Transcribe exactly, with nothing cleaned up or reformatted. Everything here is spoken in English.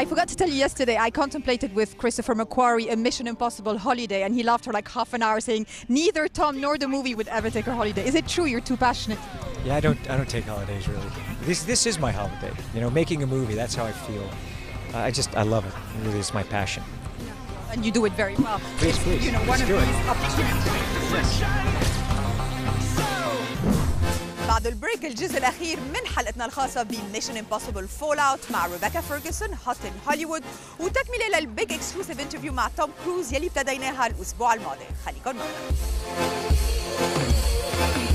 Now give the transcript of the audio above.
I forgot to tell you yesterday, I contemplated with Christopher McQuarrie a Mission Impossible holiday, and he laughed for like half an hour saying, neither Tom nor the movie would ever take a holiday. Is it true you're too passionate? Yeah, I don't, I don't take holidays really. This, this is my holiday. You know, making a movie, that's how I feel. Uh, I just, I love it. It really is my passion. And you do it very well. Please, please, it's, you know, one of these opportunities. بعد البريك الجزء الأخير من حلقتنا الخاصة بميشن امبوسيبل فول اوت مع ريبيكا فيرغسون هوت ان هوليوود، وتكملة للبيج اكسكلوسيف انترفيو مع توم كروز يلي ابتديناها الأسبوع الماضي. خليكن معنا.